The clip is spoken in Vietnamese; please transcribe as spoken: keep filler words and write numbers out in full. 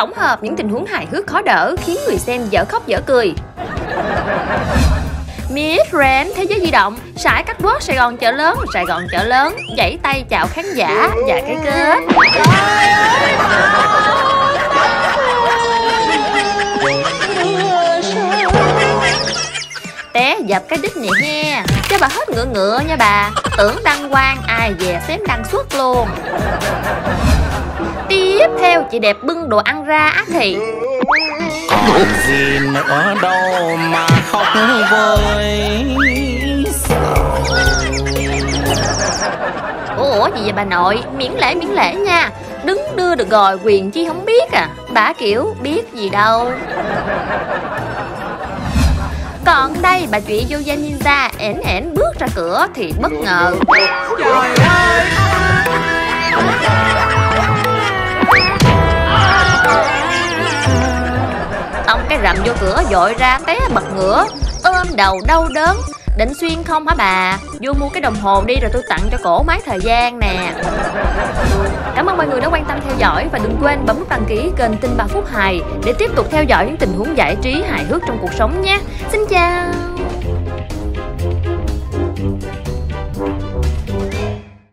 tổng hợp những tình huống hài hước khó đỡ khiến người xem dở khóc dở cười. Miss Grand thế giới di động, sải cắt bót Sài Gòn chợ lớn, Sài Gòn chợ lớn, giãy tay chào khán giả và cái kết. Té dập cái đít này he, cho bà hết ngựa ngựa nha bà. Tưởng đăng quang ai về phém đăng suốt luôn. Tiếp theo chị đẹp bưng đồ ăn ra á thị. Gì nữa đâu mà khóc vơi. Ủa gì vậy bà nội, miễn lễ miễn lễ nha. Đứng đưa được rồi quyền chi không biết à. Bà kiểu biết gì đâu. Còn đây bà chị Yoga Ninja ẻn ẻn bước ra cửa thì bất ngờ. Trời ơi. Tông cái rầm vô cửa dội ra té bật ngửa, ôm đầu đau đớn. Định xuyên không hả bà? Vô mua cái đồng hồ đi rồi tôi tặng cho cổ máy thời gian nè. Cảm ơn mọi người đã quan tâm theo dõi và đừng quên bấm nút đăng ký kênh Tin ba Phút Hài để tiếp tục theo dõi những tình huống giải trí hài hước trong cuộc sống nhé. Xin chào.